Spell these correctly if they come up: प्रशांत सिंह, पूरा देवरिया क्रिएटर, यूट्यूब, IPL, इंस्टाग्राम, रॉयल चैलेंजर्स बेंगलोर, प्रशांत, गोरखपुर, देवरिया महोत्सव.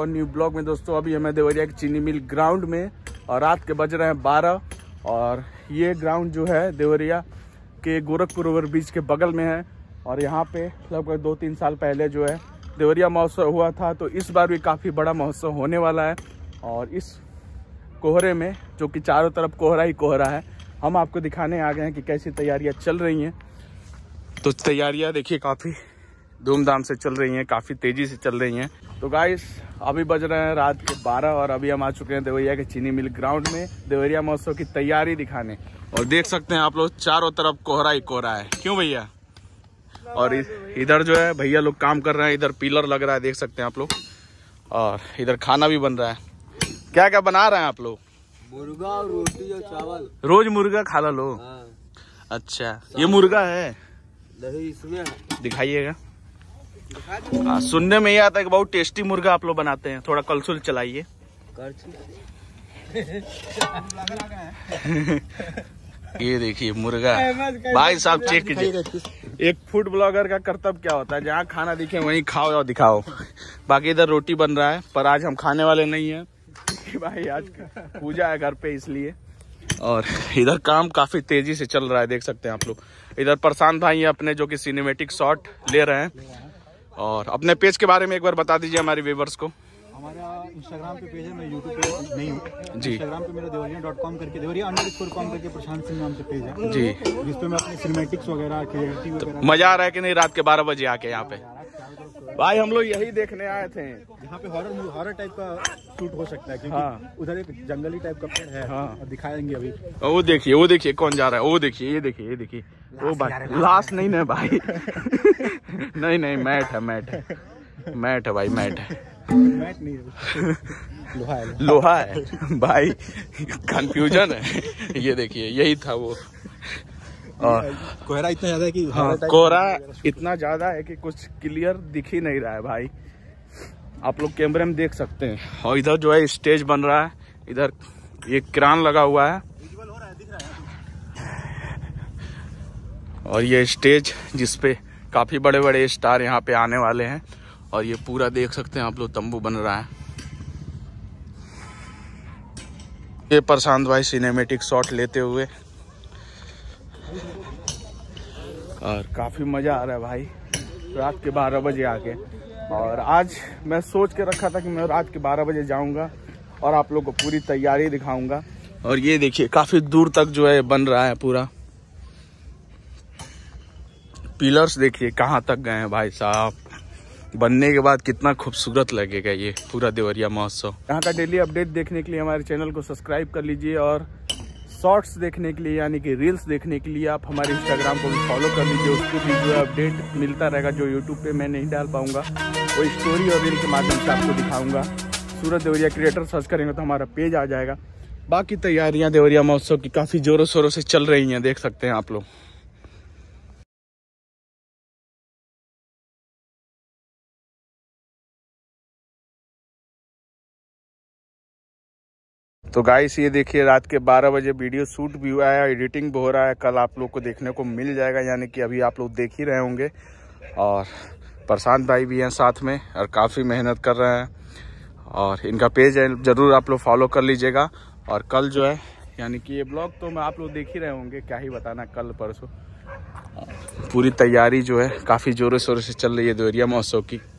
और new blog में दोस्तों अभी हमें देवरिया के चीनी मिल ग्राउंड में और रात के बज रहे हैं 12 और ये ग्राउंड जो है देवरिया के गोरखपुर ओवरब्रिज के बगल में है और यहाँ पे लगभग 2-3 साल पहले जो है देवरिया महोत्सव हुआ था, तो इस बार भी काफ़ी बड़ा महोत्सव होने वाला है। और इस कोहरे में जो कि चारों तरफ कोहरा ही कोहरा है, हम आपको दिखाने आ गए हैं कि कैसी तैयारियाँ चल रही हैं। तो तैयारियाँ देखिए काफ़ी धूमधाम से चल रही हैं, काफ़ी तेज़ी से चल रही हैं। तो गाइस अभी बज रहे हैं रात के 12 और अभी हम आ चुके हैं देवरिया के चीनी मिल ग्राउंड में देवरिया महोत्सव की तैयारी दिखाने। और देख सकते हैं आप लोग चारों तरफ कोहरा ही कोहरा है, क्यों भैया? और इधर जो है भैया लोग काम कर रहे हैं, इधर पिलर लग रहा है, देख सकते हैं आप लोग। और इधर खाना भी बन रहा है, क्या क्या बना रहे हैं आप लोग? मुर्गा और रोटी और चावल। रोज मुर्गा खा लो? अच्छा, ये मुर्गा है? नहीं, इसमें दिखाइएगा। सुनने में ये आता है कि बहुत टेस्टी मुर्गा आप लोग बनाते हैं, थोड़ा कलसुल चलाइए। ये देखिए मुर्गा, भाई साहब चेक कीजिए। एक फूड ब्लॉगर का कर्तव्य क्या होता है, जहाँ खाना दिखे वहीं खाओ और दिखाओ। बाकी इधर रोटी बन रहा है, पर आज हम खाने वाले नहीं हैं कि भाई आज पूजा है घर पे इसलिए। और इधर काम काफ़ी तेज़ी से चल रहा है, देख सकते हैं आप लोग। इधर प्रशांत भाई हैं अपने, जो कि सिनेमेटिक शॉट ले रहे हैं। और अपने पेज के बारे में एक बार बता दीजिए हमारे व्यूवर्स को। हमारा इंस्टाग्राम पे पेज है, मैं यूट्यूब पे नहीं हूँ जी। इंस्टाग्राम पे मेरा देवरिया.com करके, देवरिया_com करके प्रशांत सिंह नाम से पेज है जी, जिसपे मैं अपने सिनेमेटिक्स वगैरह क्रिएटिविटी वगैरह। मज़ा आ रहा है कि नहीं रात के 12 बजे आके यहाँ पे? भाई हम लोग यही देखने आए थे, यहाँ पे हॉरर टाइप का शूट हो सकता है क्योंकि उधर एक जंगली टाइप का पेड़ है। दिखाएंगे अभी। वो देखिए, वो देखिए कौन जा रहा है, वो देखिए, ये देखिए, ये देखिए। वो भाई लास्ट नहीं ना भाई नहीं, मैट है, मैट है, मैट है भाई, मैट है, मैट नहीं लोहा है भाई, कंफ्यूजन है। ये देखिए यही था वो। और कोहरा इतना ज्यादा है कि कोहरा इतना ज्यादा है कि कुछ क्लियर दिख ही नहीं रहा है भाई, आप लोग कैमरे में देख सकते हैं। और इधर जो है स्टेज बन रहा है, इधर ये क्रान लगा हुआ है और ये स्टेज जिसपे काफ़ी बड़े बड़े स्टार यहाँ पे आने वाले हैं। और ये पूरा देख सकते हैं आप लोग तंबू बन रहा है। ये प्रशांत भाई सिनेमेटिक शॉट लेते हुए, और काफ़ी मज़ा आ रहा है भाई रात के 12 बजे आके। और आज मैं सोच के रखा था कि मैं रात के 12 बजे जाऊंगा और आप लोगों को पूरी तैयारी दिखाऊंगा। और ये देखिए काफ़ी दूर तक जो है बन रहा है पूरा, पिलर्स देखिए कहाँ तक गए हैं भाई साहब। बनने के बाद कितना खूबसूरत लगेगा ये पूरा देवरिया महोत्सव। यहाँ का डेली अपडेट देखने के लिए हमारे चैनल को सब्सक्राइब कर लीजिए और शॉर्ट्स देखने के लिए यानी कि रील्स देखने के लिए आप हमारे इंस्टाग्राम को भी फॉलो कर लीजिए। उसको भी जो अपडेट मिलता रहेगा, जो यूट्यूब पे मैं नहीं डाल पाऊँगा वो स्टोरी और रील के माध्यम से आपको दिखाऊँगा। पूरा देवरिया क्रिएटर सर्च करेंगे तो हमारा पेज आ जाएगा। बाकी तैयारियाँ देवरिया महोत्सव की काफ़ी ज़ोरों शोरों से चल रही हैं, देख सकते हैं आप लोग। तो गाइस ये देखिए रात के 12 बजे वीडियो शूट भी हुआ है, एडिटिंग भी हो रहा है, कल आप लोग को देखने को मिल जाएगा, यानी कि अभी आप लोग देख ही रहे होंगे। और प्रशांत भाई भी हैं साथ में और काफ़ी मेहनत कर रहे हैं, और इनका पेज है ज़रूर आप लोग फॉलो कर लीजिएगा। और कल जो है यानी कि ये ब्लॉग तो मैं आप लोग देख ही रहे होंगे, क्या ही बताना, कल परसों पूरी तैयारी जो है काफ़ी ज़ोरों शोरों से चल रही है देवरिया महोत्सव की।